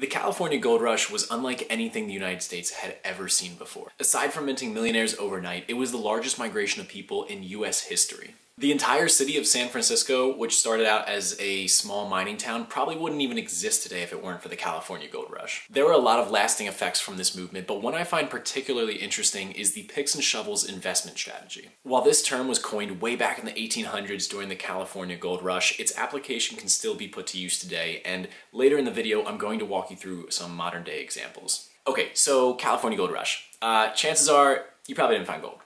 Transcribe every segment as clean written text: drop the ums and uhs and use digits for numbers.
The California gold rush was unlike anything the United States had ever seen before. Aside from minting millionaires overnight, it was the largest migration of people in US history. The entire city of San Francisco, which started out as a small mining town, probably wouldn't even exist today if it weren't for the California gold rush. There were a lot of lasting effects from this movement, but one I find particularly interesting is the picks and shovels investment strategy. While this term was coined way back in the 1800s during the California gold rush, its application can still be put to use today, and later in the video I'm going to walk you through some modern day examples. Okay, so California gold rush. Chances are you probably didn't find gold.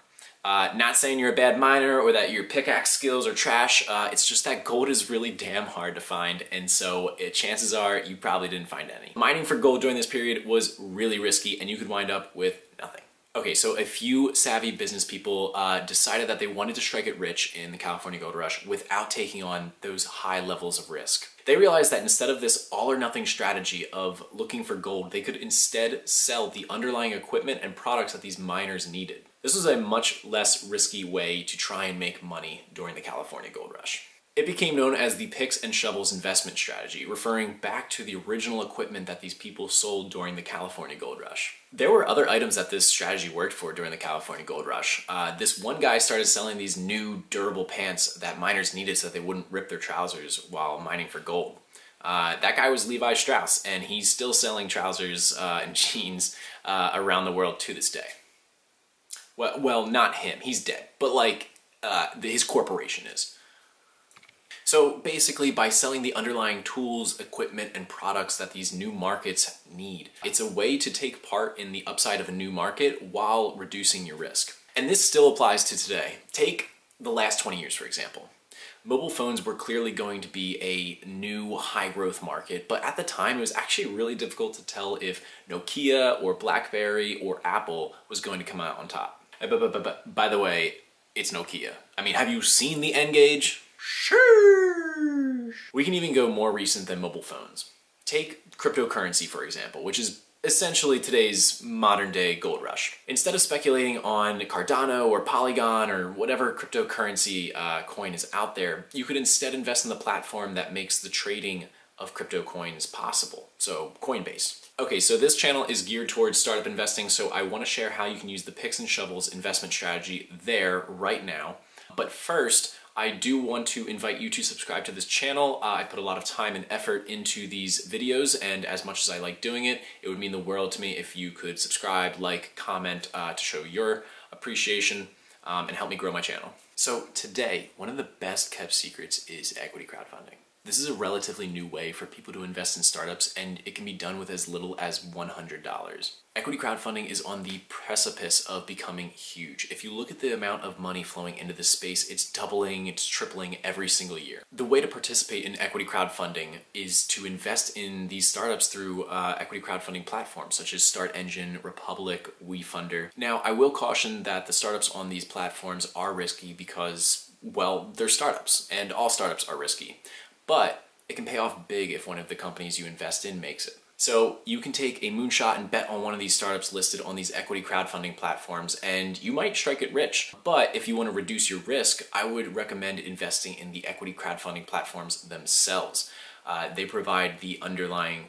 Not saying you're a bad miner or that your pickaxe skills are trash, it's just that gold is really damn hard to find, and so chances are you probably didn't find any. Mining for gold during this period was really risky and you could wind up with nothing. Okay, so a few savvy business people decided that they wanted to strike it rich in the California gold rush without taking on those high levels of risk. They realized that instead of this all or nothing strategy of looking for gold, they could instead sell the underlying equipment and products that these miners needed. This was a much less risky way to try and make money during the California gold rush. It became known as the picks and shovels investment strategy, referring back to the original equipment that these people sold during the California gold rush. There were other items that this strategy worked for during the California gold rush. This one guy started selling these new durable pants that miners needed so that they wouldn't rip their trousers while mining for gold. That guy was Levi Strauss, and he's still selling trousers and jeans around the world to this day. Well, not him, he's dead, but like his corporation is. So basically by selling the underlying tools, equipment, and products that these new markets need, it's a way to take part in the upside of a new market while reducing your risk. And this still applies to today. Take the last 20 years, for example. Mobile phones were clearly going to be a new high-growth market, but at the time it was actually really difficult to tell if Nokia or BlackBerry or Apple was going to come out on top. By the way, it's Nokia. I mean, have you seen the N-Gage? Sure. We can even go more recent than mobile phones. Take cryptocurrency, for example, which is essentially today's modern day gold rush. Instead of speculating on Cardano or Polygon or whatever cryptocurrency coin is out there, you could instead invest in the platform that makes the trading of crypto coins possible, so Coinbase. Okay, so this channel is geared towards startup investing, so I want to share how you can use the picks and shovels investment strategy there right now. But first, I do want to invite you to subscribe to this channel. I put a lot of time and effort into these videos, and as much as I like doing it, it would mean the world to me if you could subscribe, like, comment to show your appreciation and help me grow my channel. So today, one of the best kept secrets is equity crowdfunding. This is a relatively new way for people to invest in startups, and it can be done with as little as $100. Equity crowdfunding is on the precipice of becoming huge. If you look at the amount of money flowing into this space, it's doubling, it's tripling every single year. The way to participate in equity crowdfunding is to invest in these startups through equity crowdfunding platforms such as StartEngine, Republic, WeFunder. Now, I will caution that the startups on these platforms are risky because, well, they're startups, and all startups are risky. But it can pay off big if one of the companies you invest in makes it. So you can take a moonshot and bet on one of these startups listed on these equity crowdfunding platforms, and you might strike it rich. But if you want to reduce your risk, I would recommend investing in the equity crowdfunding platforms themselves. They provide the underlying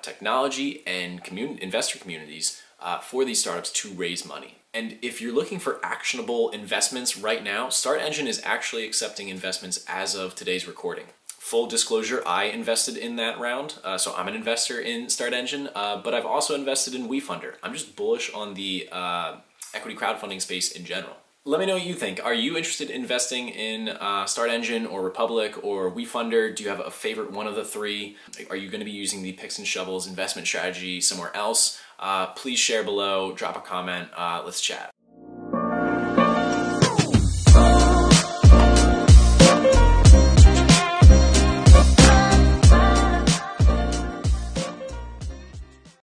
technology and investor communities for these startups to raise money. And if you're looking for actionable investments right now, StartEngine is actually accepting investments as of today's recording. Full disclosure, I invested in that round, so I'm an investor in StartEngine, but I've also invested in WeFunder. I'm just bullish on the equity crowdfunding space in general. Let me know what you think. Are you interested in investing in StartEngine or Republic or WeFunder? Do you have a favorite one of the three? Are you going to be using the picks and shovels investment strategy somewhere else? Please share below, drop a comment, let's chat.